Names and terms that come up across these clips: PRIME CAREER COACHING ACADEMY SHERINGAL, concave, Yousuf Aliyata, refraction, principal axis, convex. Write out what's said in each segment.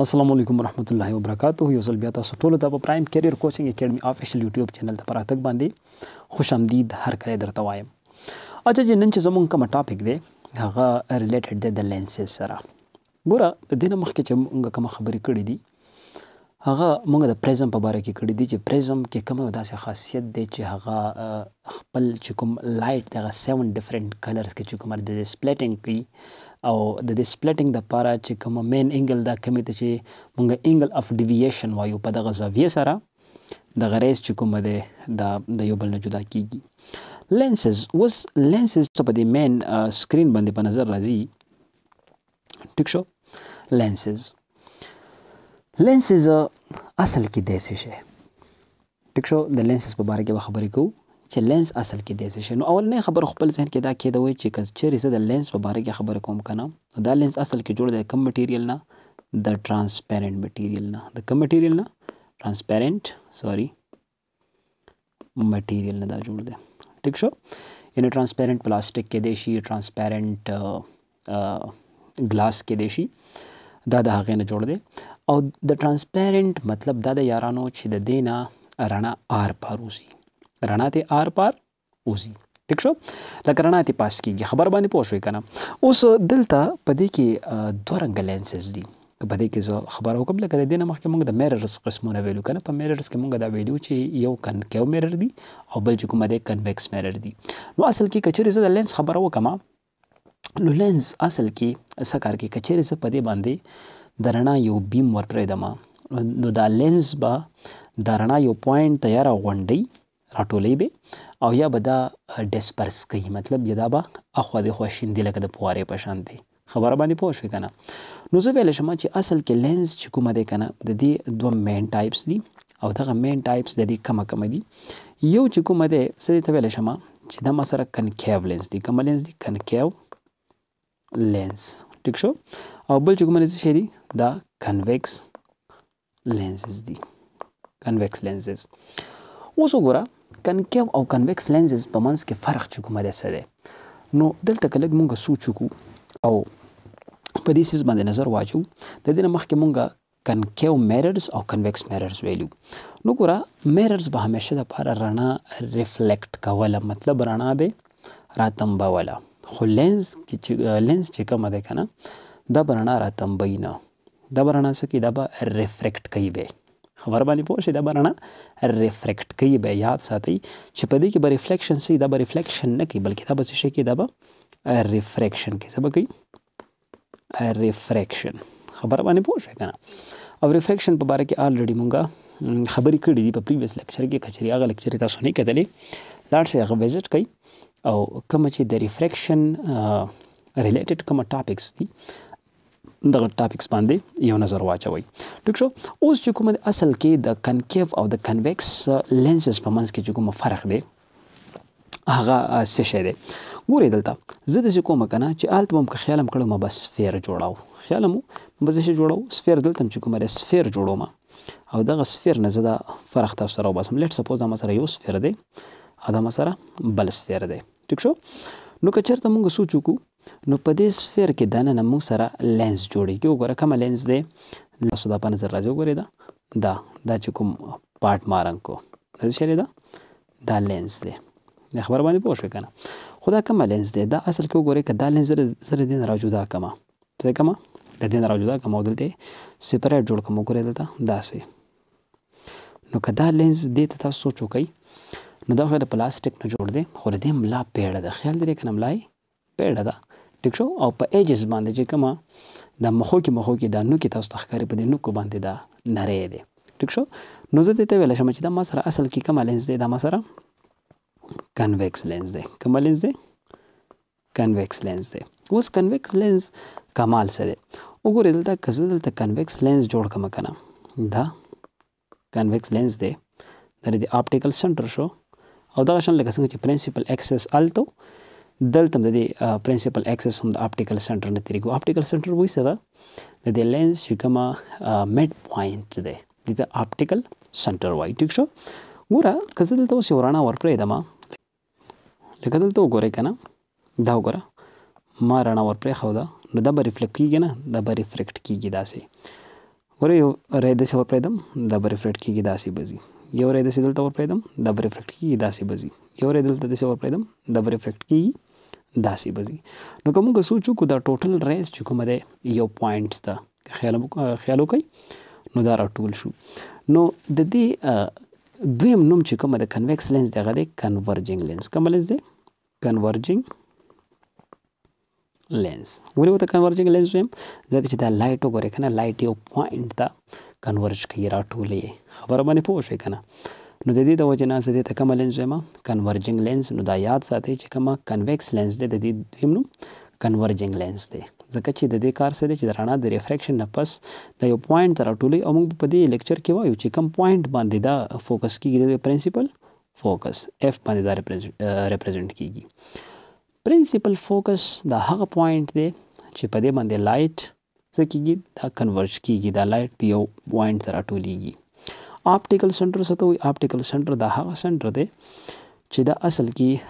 Assalamu alaikum warahmatullahi wabarakatuh. Yousuf Aliyata सटोल दा prime career coaching academy official YouTube channel दा परतक बांदी खुशामदीद हर करे दरतवाय अच्छा जे नन चमन कम टॉपिक दे हागा रिलेटेड दे द लेंसेस सरा गोरा दिन मख के चमन कम खबर कड़ी दी हागा मंग द प्रिज्म प बारे की कड़ी दी जे प्रिज्म के कम उदास खासियत दे जे हागा खपल चकुम लाइट दा 7 डिफरेंट कलर्स के चकुम दे स्प्लिटिंग की او د سپلټینګ د پاره چې کوم مین انګل دا کمی ته چې مونږه انګل اف ډیوییشن وایو په دغه زاویه سره د غریز چې کوم ده د یو بل نه جدا کیږي لینسز وس لینسز چې په دې مین سکرین باندې په نظر راځي ټیک شو لینسز اصل کې داسې شي ټیک شو د لینسز په باره کې خبرې کوو چې لینس اصل کې د څه نو اول نه خبر خپل ذهن کې دا کېده وای چې کچې زه د لینس په باره کې خبر کوم کنه دا لینس اصل کې جوړ دی کم مټیریل نه د ترانسپیرنٹ مټیریل نه د کم مټیریل نه ترانسپیرنٹ سوري مټیریل نه دا جوړ دی ٹھیک شو ان ترانسپیرنٹ پلاسټک کې دی شي ترانسپیرنٹ ګلاس کې دی شي دا د هغه نه جوړ دی او د ترانسپیرنٹ مطلب دا د یارانو چې د دینا رڼا آر پاروسی رڼا ته آر پار اوزي ٹھیک شو لکه رڼا ته پاس کیږي خبر باندې پوه شوې کنه اوس دلته په دې کې دوه رنګه لینسز دي په دې کې زه خبر وکم لکه د دې نه مخکې موږ د میررز قسمونه ویلو کنه په میررز کې موږ دا ویلو چې یو کنکیو میرر دي او بل چې کوم دی کنویکس میرر دي نو اصل کې کچېرې زه د لینس خبر وکم نو لینس اصل کې څه کار کوي کچېرې زه په دې باندې د رڼا یو بیم ورپرېږدم نو دا لینس به د رڼا یو پوینټ ته یاره غونډوي راټولې به او یا به دا ډسپرس کوي مطلب یدا به اخو د خوشیندې لکه د پوارې په شان دي خبره باندې پوه شوې کنه نو زه ویل شم چې اصل کې لینز چې کومه ده کنه د دې دوه مین ټایپس دي او دغه مین ټایپس د دې کم دي یو چې کومه ده سې ته ویل شم چې دا مسره کنکیو لینز دي کوم لینز دي کنکیو لینز ټیک شو او بل چې کومه ده شې دي دا کنویکس لینزز دي کنویکس لینزز اوس وګوره کنکیو او کنویکس لینزز په منځ کې فرق چې کومه ده څه دی نو دلته که لږ مونږ سوچ وکړو او په دې څیز باندې نظر واچو د دې نه مخکې مونږ کنکیو میررز او کنویکس میررز ویلو نو ګوره میررز به همیشه دپاره رڼا ریفلیکټ کوله مطلب رڼا به راتمبوله خو لینز چې کومه دی که نه دا به رڼا راتمبوي نه دا به رڼا څه کوي دا به ریفریکټ کوي به خبر باندې پوه شئ دا به رڼا ریفریکټ کوي به یاد ساتئ چې په دې کې به ریفلیکشن څه دا به ریفلیکشن نه کوي بلکې دا به څه شی کوي دا به ریفریکشن کوي څه به کوي ریفریکشن خبر باندې پوه شئ کنه او ریفریکشن په باره کې آلریډي مونږ خبرې کړې دي په پریویس لیکچر کې که چېرې هغه لیکچر تاسو نه کتلې لاړ شئ هغه وزټ کوئ او کومه چې د ریفریکشن ریلیټډ کومه ټاپکس دي دغه ټاپکس باندې یو نظر واچوي ټیک شو اوس چې کوم اصل کې د کنکیو او د کنویکس لینسز په منځ کې چې کوم فرق دی هغه څه شی دی ګورئ دلته زه داسې کوم کنه چې هلته هم که خیال هم کړم بس سفیر جوړاو خیال هم بس څه جوړاو سفیر دلته هم چې کوم دی سفیر جوړوم او دغه سفیر نه زه دا فرق تاسو سره وباسم لیټ سپوز دا مسره یو سفیر دی او دا مسره بل سفیر دی ټیک شو نو که چېرته مونږ سوچ وکړو نو په دې سفیر کې دننه موږ سره لینز جوړیږي وګوره کومه لینز دی تاسو دا په نظر راځي وګورئ دا چې کوم پارټ مارنکو دا څه دی دا لینز دی دا خبر باندې پوه شوې که نه خو دا کومه لینز دی دا اصل کې وګورئ که دا لینز زه د دې نه راجدا کړمه څه کړمه د دې نه راجدا کړم او دلته سپریټ جوړ کړم وګورئ دلته داسې نو که دا لینز دې ته تاسو سوچ وکئ نو دا خو د پلاستیک نه جوړ دی خو د دې ملا پیړه ده خیال لري که نه ملا یې پیړه ده ٹھیک شو او په ایجز باندې چې کومه د مخو کې دا نوکې تاسو ته ښکاري په دې نوکو باندې دا نری دی ټیک شو نو زه دې ته ویلی شم چې دا ما سره اصل کې کومه لینز دی دا ما سره کنویکس لینز دی کومه لینز دی کنویکس لینز دی اوس کنویکس لینز کمال څه دی وګورئ دلته که زه دلته کنویکس لینز جوړ کړم کنه دا کنویکس لینز دی دا د آپټیکل سنټر شو او دغه شان لکه څنګه چې پرنسپل ایکسس التو دلته هم د دې پرنسپل ایکسس هم د آپټیکل سنټر نه تېرېږو آپټیکل سنټر وایي څه ده د دې لینز چې کومه میډ پوینټ دی دې ته آپټیکل سنټر وایي ټیک شو ګوره که زه دلته اوس یو رڼا ورپرېږدم لکه دلته وګورئ که نه دا وګوره ما رڼا ورپرېښوده نو دا به ریفلیکټ کېږي نه دا به ریفلیکټ کېږي داسې Ore redes over predum, the reflect kiki dasi busy. Your redes idle over predum, the reflect kiki dasi busy. Your redes this over predum, the reflect kiki dasi busy. No comunga suchuku the total race chukumade your points the Halukai Nodara tool shoe. No, the day duim num chicoma the convex lens the converging lens. Kamal the converging lens. What the converging lens? The light over a light your point the converge kira to lay. However, many poshekana. No, the data was an answer the Kamal lens, converging lens, no diad satechama, convex lens the did him. Converging lens de zakachi de dekar se de chidana the refraction napus the point taratuli among padi lecture kiwa you chikam point bandida focus ki the principal focus f bandida represent ki gi principal focus the hug point de chipade bande light se ki gi the converge ki gi the light po point taratuli gi optical center sato optical center the hug center de Chida asal ki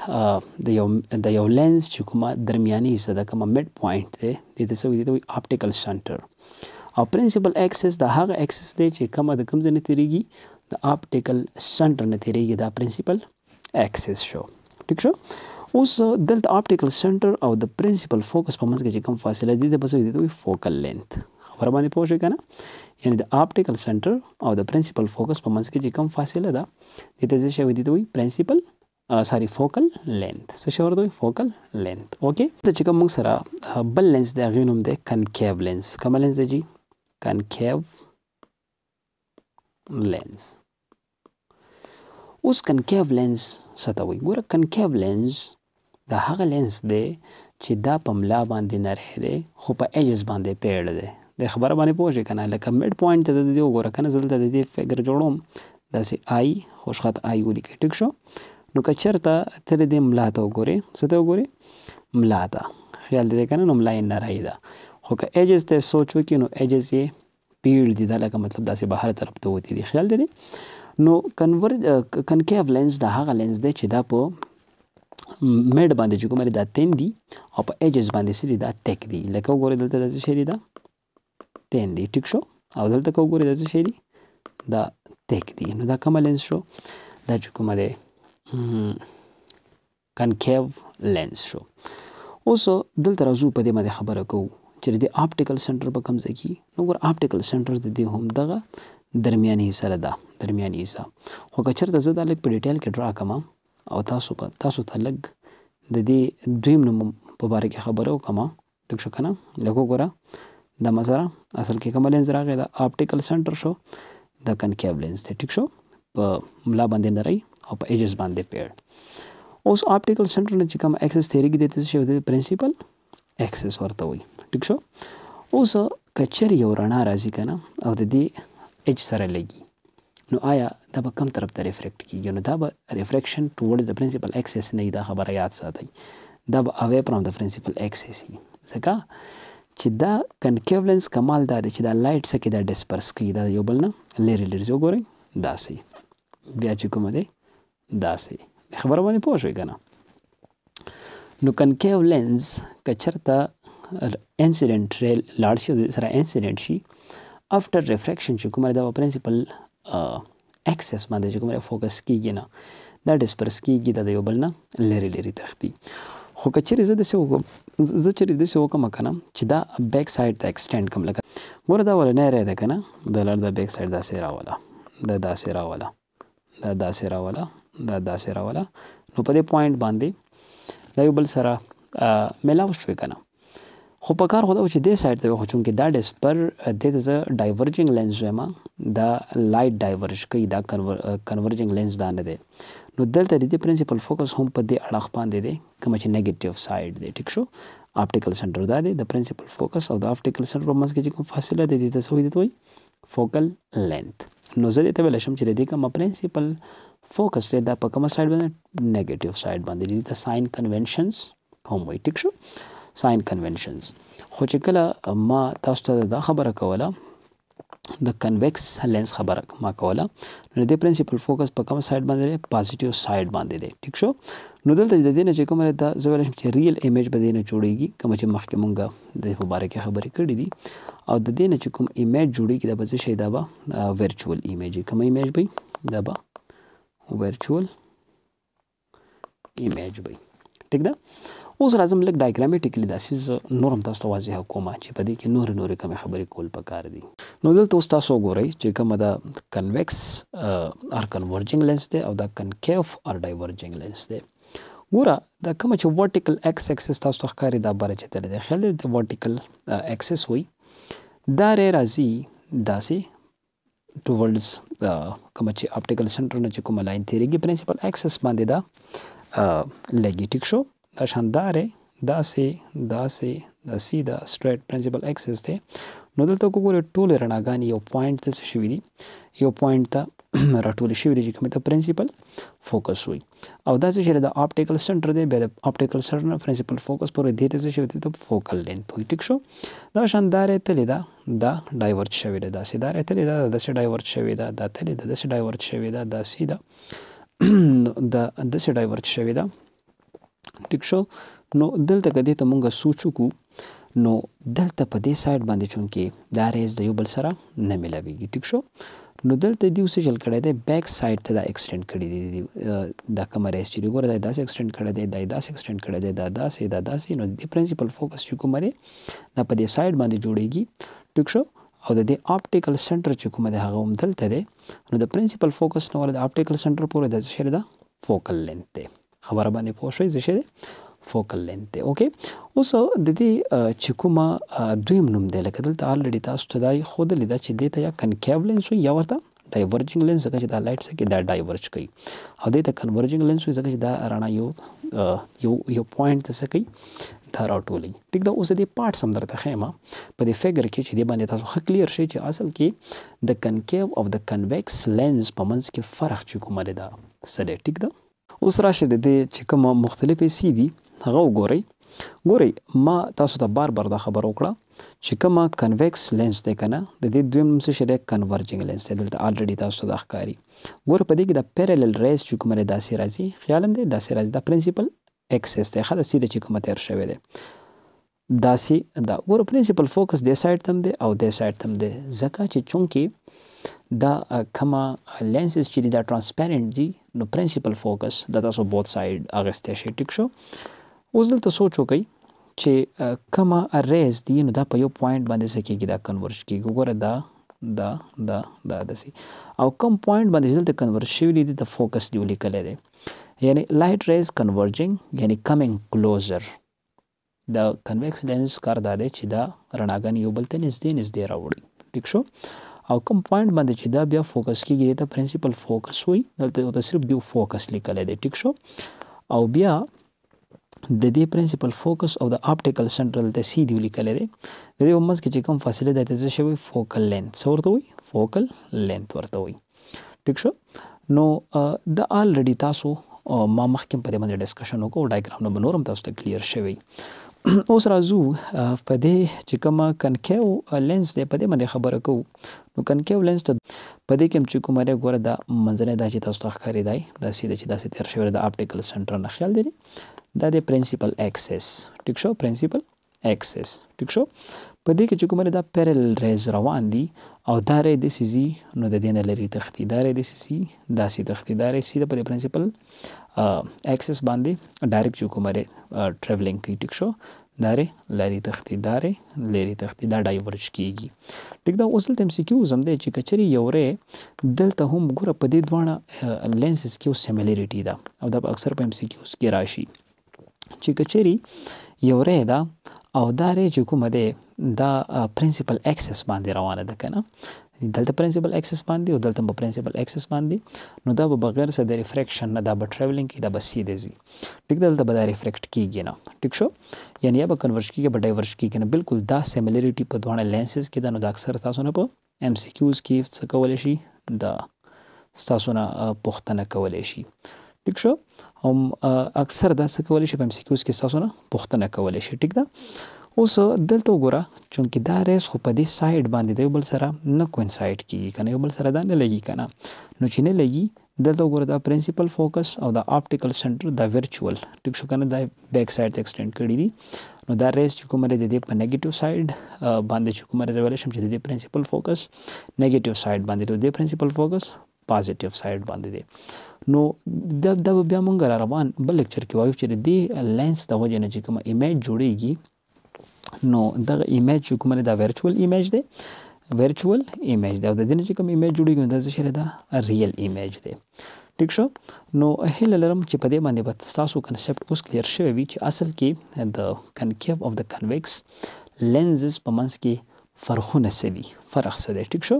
the your lens chukuma dermiani is the kama midpoint the optical center. Our principal axis the higher axis de chikama the comes in the optical center nathirigi the principal axis show. Picture also the optical center of the principal focus pamas chikam facility the possibility focal length. However, in the optical center of the principal focus pamas chikam facility it is a principal focal length. So, sure do focal length. Okay. The chicken monks are bell lens the agunum the concave lens. Come lens the G concave lens. Us concave lens satawi. Gura concave lens the haga lens de chida pamla bandina rede hopa edges bande paired de. The Habarabani Poje can I like a midpoint that the Gura canazal that the figure jolom. That's the I, Hoshat I would take show. No kacharta third mlata gore, satogore mlata. Heal the canon line narida. Hoka edges the so chucky no edges ye peeled the lakamatasi baharta up to the healthy. No concave lens the haga lens de chidapo made by the jukumari da tendi up edges by the city that take the lakogore delta the sherida tendi tiksho. Outdel the cogore the shady the take the no the camalens show the jukumade. Concave lens show. Also, delta razu padema de habarako. Cherry the optical center becomes a key. No optical centers the home daga. Dermiani salada. Dermiani isa. Hokachar the zadalek peditel kedrakama. Autasupa tasutalek. The day dream no pabareke habarokama. Duxakana. Lagogora. The mazara. Asalke kamalenzraga. The optical center show. The concave lens. The tick show. Mlabandenari. Of edges band they pair. Also, optical center chikam axis theory the principal axis or the way. Tick show. Also, kacheri or anara zikana of the day edge saralegi. No aya daba come to the refract key. You know daba refraction towards the principal axis neida habarayat satai. Daba away from the principal axis. Zaka chida concave lens kamal da chida light sakida disperse ki da yobalna liri lirzogore dasi. Viachukumade. Dasi. Habarabani Poshigana. No concave lens, Kacharta incident rail large incident she after refraction Chukumada principal access man the Jukumara focus kigina. That is per ski gida the Obalna, Lerilitahti. Hokachir is the Soko Zuchiri the Soka Makana, Chida backside the extent come like a Gorda Nere the Kana, the Lada backside the Serawala, the Daserawala, the Daserawala. The Daserawala, Nopade point bandi, Label Sara Melavshwekana. Hopakar Hodochi decide the Hochunki that is per there is a diverging lens, the light diverge, the converging lens than the day. No delta the principal focus home per the Alakpande day, Kamachi negative side, the tick show, optical center that the principal focus of the optical center must get facility the Soviet focal length. No Zedita Velasham Chiridicum a principal. Focus the pakama side band negative side band the sign conventions home way tick show sign conventions hochikala ma tasta da khabar kawala the convex lens khabarak makola the principal focus pakam side bandre positive side bande de thik sho nudal tajdidine che komare da zavalishim che real image badine jodegi kama che mahkemunga de mubarak khabari kadi di aw de dine che kom image jodegi da baze shayda ba virtual image kama image bhi da ba virtual image bhi ठीक दा उस राजम लग डायग्रामेटिकली दासिस नोरम तास्तो वाजी हा कोमा छि पदी के नोर नोर कमे खबरी कोल पकार दी नोदल तो तासो गोरई जेका मदा कन्वेक्स आर कन्वर्जिंग लेंस दे और the concave or diverging lens दे गोरा द कम छि वर्टिकल एक्स एक्सिस तास्तो खकारी दा बारे चते दे ख्याल दे वर्टिकल एक्सिस हुई दारे राजी दासी टुवर्ड्स कम छि ऑप्टिकल सेंटर न छि कोमा लाइन थ्योरी की प्रिंसिपल एक्सिस मान दे दा लेगिटिक शो दा शानदार दासे दासे दा सीधा स्ट्रेट प्रिंसिपल एक्सिस थे नोदल तो को बोले टोल रणागानी यो पॉइंट से शिविरी यो पॉइंट ता रटोल शिविरी जी कमिता प्रिंसिपल फोकस हुई अब दा से शेरे दा ऑप्टिकल सेंटर दे बे ऑप्टिकल सेंटर प्रिंसिपल फोकस पर देते से शिविरी तो फोकल लेंथ हुई ठीक शो दा शानदार तलेदा दा डाइवर्ज शिविरी दा सीधा तलेदा दा से डाइवर्ज शिविरी दा तलेदा दा से डाइवर्ज शिविरी दा सीधा the this divert shavida diksho no delta kadita munga suchuku no delta pade side bandichunke that is the yubal sara namilavi diksho no delta the usage kadade back side to the extent kadidi the camera is to go that does extend kadade that does extend kadade that does say that does you know the principal focus chukumare the pade side bandijodegi diksho How the optical center chukumade hagum delta de the principal focus no the optical center pore the sherida focal length de khabarabani posho is the focal length de okay also the chukuma dream num de lakadal already tas to dai khodali da chideta ya concave lens so yavarta diverging lens ka chida light se ke da diverge kai how the converging lens is ka chida rana yo point the sakai धाराव टोली ठीक दा उसे दे पार्ट समदर ता खैमा पर दे फिगर के छ दे बने ता सो क्लियर शे छ असल की the concave of the convex lens पमंस के फरक छ को मरेदा सले ठीक दा उस राशे दे छ कम مختلف सी दी غو गोरी ما تاسو ته بار بار دا خبر وکړه چې کما کنویکس لینز دی کنه د دې دویم څه شری کنورجنګ لینز دی دلته الریډي تاسو ته ښکاری ګور په دې کې د پیرالل ریز چې کومه داسې راځي خیالم دی داسې راځي د پرنسپل एक्सेस देखा द सीधे चिकमा तेर शवे दे दासी दा गोर प्रिंसिपल फोकस दे साइड तम दे और दे साइड तम दे जका च चूंकि दा खमा लेंसेस चिरी दा ट्रांसपेरेंट जी नो प्रिंसिपल फोकस दा तासो बोथ साइड अगस्ते शे टिक शो उसदल तो सोचो कई चे खमा रेस दी नो दा पयो पॉइंट बांधे सके की दा कन्वर्ज की गोर दा दा दा दा दसी और कम पॉइंट बांधे जल ते कन्वर्ज शिवली दी द फोकस दी लिख ले दे यानी लाइट रेज कन्वर्जिंग यानी coming closer the convex lens कर दादे छिदा रणागन योबलते नजदीन इज देर आवड़ी ठीक शो आउटकम पॉइंट बंदे छिदा बिया फोकस की गई तो प्रिंसिपल फोकस हुई दलते तो सिर्फ दियो फोकस निकले दे ठीक शो आउ बिया दे principal focus of the optical central ते सी दियो निकले दे दे हमस के चिकम फसले देते से शे फोकल लेंथ और तो हुई फोकल लेंथ और तो हुई ठीक शो नो द ऑलरेडी तासो او ما مخکم په دې باندې ډسکشن وکړو ډایګرام نو بنورم تاسو ته کلیر شوی اوس راځو په دې چې کوم کنکیو لینز دې په دې باندې خبره کوو نو کنکیو لینز ته په دې کې چې کومه ګوره د منځنۍ د چې تاسو ته ښکاری دی د سیده چې داسې تر شوی د اپټیکل سنټر نه خیال دی دا د پرنسپل اکسس ټیک شو پرنسپل اکسس ټیک شو په دې کې چې کومه د پیرل ریز روان دي او دا ری د سیزي نو د دې نه لري تختیدار د سیزي داسې تختیدار سیده په پرنسپل اکسس باندې ډایرکټ چې کومه ټریولینګ کې ټیک شو دا ری لري تختیدار ډایورج کیږي ټیک دا اوسل تم سی کیو زم دې چې کچري یو ری دلته هم ګور په دې دوانه لینسز کې سیمیلریټی دا او دا اکثر په ام سی کیوز کې راشي چې کچري یو ری دا او دا ری چې کومه دا پرنسپل اکسس باندې روانه ده کنه دلته پرنسپل اکسس باندې او دلته په پرنسپل اکسس باندې نو دا به بغیر څه د ریفریکشن نه دا به ټریولینګ کې دا به سیده زی ټیک دلته به دا ریفریکټ کیږي نه ټیک شو یعنی یا به کنورج کیږي به ډایورج کیږي نه بالکل دا سیمیلریټی په دوه لینسز کې دا نو دا اکثر تاسو نه په ام سی کیوز کې څه کولای شي دا تاسو نه پوښتنه کولای شي ٹھیک شو हम अक्सर دا څه کولای شي په ام سی کیوز کې تاسو نه پوښتنه کولای شي ٹھیک ده اوس دلته وګوره چونکی دا ریس خو په دې سایډ باندې دی بل سره نه کوینسایډ کیږي کنه یو بل سره دا نه لګي کنه نو چې نه لګي دلته وګوره دا پرنسپل فوکس او دا اپټیکل سنټر دا ورچوال ټیک شو کنه دا بیک سایډ ته ایکستند کړی دی نو دا ریس چې کومه د دې په نیگیټیو سایډ باندې چې کومه ریولوشن چې د پرنسپل فوکس نیگیټیو سایډ باندې د پرنسپل فوکس پازیټیو سایډ باندې دی نو د د بیا مونږ را روان بل لیکچر کې وایو چې د لینس د وجه نه چې کومه ایمیج جوړیږي نو دغه ایمیج چې کومه د ورچوال ایمیج دی ورچوال ایمیج دا د دې نه چې کوم ایمیج جوړیږي دا څه ده ریل ایمیج دی ٹھیک شو نو هله لرم چې په دې باندې به تاسو کنسپټ اوس کلیر شوی وي چې اصل کې د کنکیو او د کنویکس لینزز په منځ کې فرقونه څه دي فرق څه دی ٹھیک شو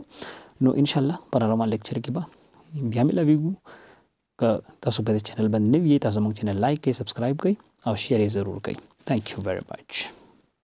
نو ان شاء الله پر روان لیکچر کې به بیا ملاویږو که تاسو په دې چینل باندې نوی یې تاسو مونږ چینل لایک کړئ سبسکرایب کړئ او شیر یې ضرور کړئ. Thank you very much.